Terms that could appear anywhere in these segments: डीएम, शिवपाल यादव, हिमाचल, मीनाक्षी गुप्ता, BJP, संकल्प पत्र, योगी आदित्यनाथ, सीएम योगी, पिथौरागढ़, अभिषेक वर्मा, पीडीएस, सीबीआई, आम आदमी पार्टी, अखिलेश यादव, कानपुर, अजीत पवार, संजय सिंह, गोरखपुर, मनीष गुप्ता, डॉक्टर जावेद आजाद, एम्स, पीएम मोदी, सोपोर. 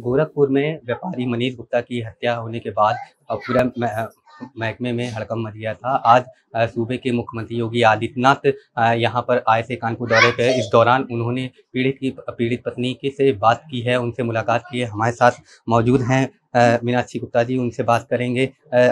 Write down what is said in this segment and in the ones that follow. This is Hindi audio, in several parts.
गोरखपुर में व्यापारी मनीष गुप्ता की हत्या होने के बाद पूरा महकमे में हड़कंप मच गया था। आज सूबे के मुख्यमंत्री योगी आदित्यनाथ यहां पर आए थे कानपुर दौरे पे। इस दौरान उन्होंने पीड़ित पत्नी के से बात की है, उनसे मुलाकात की है। हमारे साथ मौजूद हैं मीनाक्षी गुप्ता जी, उनसे बात करेंगे।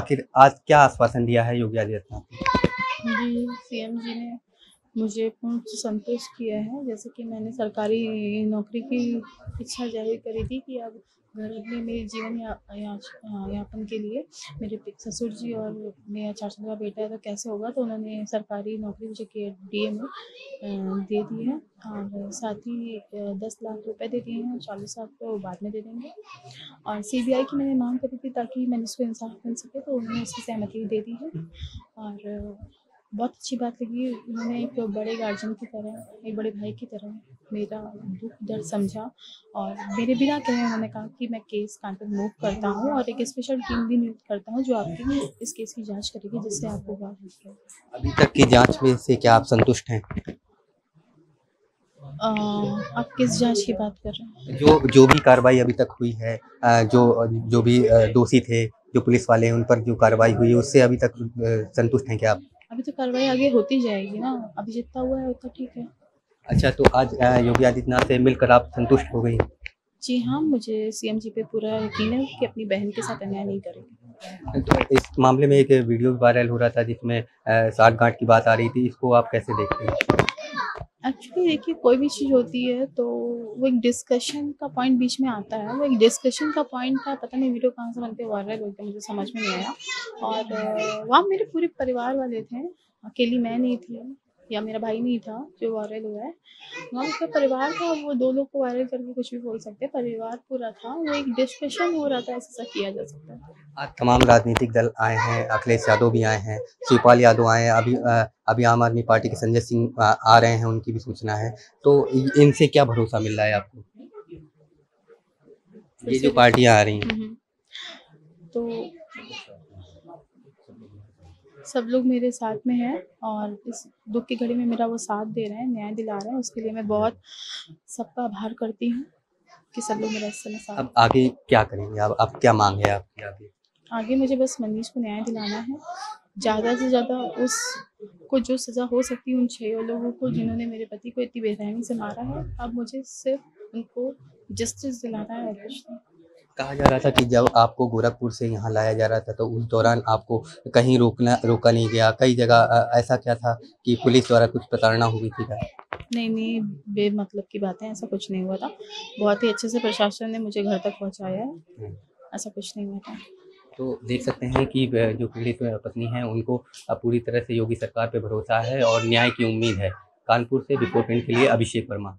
आखिर आज क्या आश्वासन दिया है योगी आदित्यनाथ जी? सीएम जी ने मुझे पूर्ण संतुष्ट किया है। जैसे कि मैंने सरकारी नौकरी की इच्छा जाहिर करी थी कि अब घर में मेरे जीवन यापन के लिए मेरे ससुर जी और मेरा चाचा का बेटा है तो कैसे होगा, तो उन्होंने सरकारी नौकरी मुझे के डीएम दे दी है और साथ ही 10 लाख रुपए दे दिए हैं। 40 लाख तो बाद में दे देंगे। और सीबीआई की मैंने मांग करी थी ताकि मैंने उसको इंसाफ मिल सके, तो उन्होंने उसकी सहमति दे दी है। और बहुत अच्छी बात लगी, उन्होंने एक बड़े गार्जियन की तरह, एक बड़े भाई की तरह मेरा दुख दर्द समझा और मेरे बिना कहे उन्होंने कहा कि मैं केस कानपुर मूव करता हूं और एक स्पेशल टीम भी नियुक्त करता हूं जो आपकी इस केस की जांच करेगी, जिससे आपको बात होगी। अभी तक की जांच में से क्या आप संतुष्ट हैं? आप किस जांच की बात कर रहे हैं? जो भी कार्रवाई अभी तक हुई है, जो भी दोषी थे, जो पुलिस वाले, उन पर जो कार्रवाई हुई है, उससे अभी तक संतुष्ट हैं क्या आप? अभी तो कार्रवाई आगे होती जाएगी ना, अभी जितना हुआ है उतना ठीक है। अच्छा, तो आज योगी आदित्यनाथ से मिलकर आप संतुष्ट हो गई? जी हाँ, मुझे सीएम जी पे पूरा यकीन है कि अपनी बहन के साथ अन्याय नहीं करेंगे। तो इस मामले में एक वीडियो वायरल हो रहा था जिसमें साठगांठ की बात आ रही थी, इसको आप कैसे देखते हैं? एक्चुअली देखिए, कोई भी चीज़ होती है तो वो एक डिस्कशन का पॉइंट बीच में आता है। वो एक डिस्कशन का पॉइंट था, पता नहीं वीडियो कहाँ से बनते वायरल होते, मुझे समझ में नहीं आया। और वहाँ मेरे पूरे परिवार वाले थे, अकेली मैं नहीं थी या मेरा भाई नहीं था जो वायरल हुआ है। वहाँ उसका परिवार था, वो 2 लोग को वायरल करके कुछ भी बोल सकते, परिवार पूरा था। वो एक डिस्कशन हो रहा था, ऐसा किया जा सकता है। आज तमाम राजनीतिक दल आए हैं, अखिलेश यादव भी आए हैं, शिवपाल यादव आए हैं, अभी आम आदमी पार्टी के संजय सिंह आ रहे हैं, उनकी भी सूचना है। तो इनसे क्या भरोसा मिल रहा है आपको? ये जो पार्टियाँ आ रही हैं तो सब लोग मेरे साथ में हैं और इस दुख की घड़ी में मेरा वो साथ दे रहे हैं, न्याय दिला रहे हैं। उसके लिए मैं बहुत सबका आभार करती हूँ कि सब लोग मेरा इस समय साथ। अब आगे क्या करेंगे आप? अब क्या मांग है आपकी आगे? आगे मुझे बस मनीष को न्याय दिलाना है, ज़्यादा से ज़्यादा उसको जो सज़ा हो सकती है उन 6 लोगों को जिन्होंने मेरे पति को इतनी बेरहमी से मारा है। अब मुझे सिर्फ उनको जस्टिस दिलाना है। कहा जा रहा था कि जब आपको गोरखपुर से यहाँ लाया जा रहा था तो उस दौरान आपको कहीं रोका नहीं गया, कई जगह ऐसा क्या था कि पुलिस द्वारा कुछ प्रताड़ना हुई थी? नहीं, बेमतलब की बातें, ऐसा कुछ नहीं हुआ था। बहुत ही अच्छे से प्रशासन ने मुझे घर तक पहुँचाया है, ऐसा कुछ नहीं हुआ था। तो देख सकते हैं कि जो पीड़ित पत्नी है उनको पूरी तरह से योगी सरकार पर भरोसा है और न्याय की उम्मीद है। कानपुर से रिपोर्टिंग के लिए अभिषेक वर्मा।